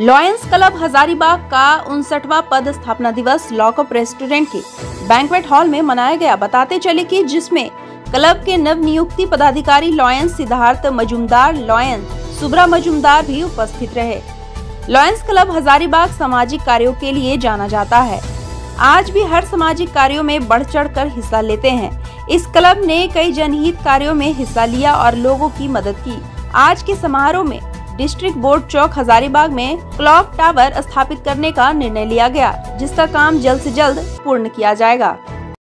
Lions club Hazaribagh का 59वां पद स्थापना दिवस लॉकअप रेस्टोरेंट के बैंक्वेट हॉल में मनाया गया। बताते चले कि जिसमें क्लब के नवनियुक्ति पदाधिकारी लायंस सिद्धार्थ मजुमदार, लायंस सुब्रा मजुमदार भी उपस्थित रहे। लायंस क्लब हजारीबाग सामाजिक कार्यों के लिए जाना जाता है। आज भी हर सामाजिक कार्यों में बढ़ चढ़कर हिस्सा लेते हैं। इस क्लब ने कई जनहित कार्यों में हिस्सा लिया और लोगों की मदद की। आज के समारोह में डिस्ट्रिक्ट बोर्ड चौक हजारीबाग में क्लॉक टावर स्थापित करने का निर्णय लिया गया, जिसका काम जल्द से जल्द पूर्ण किया जाएगा।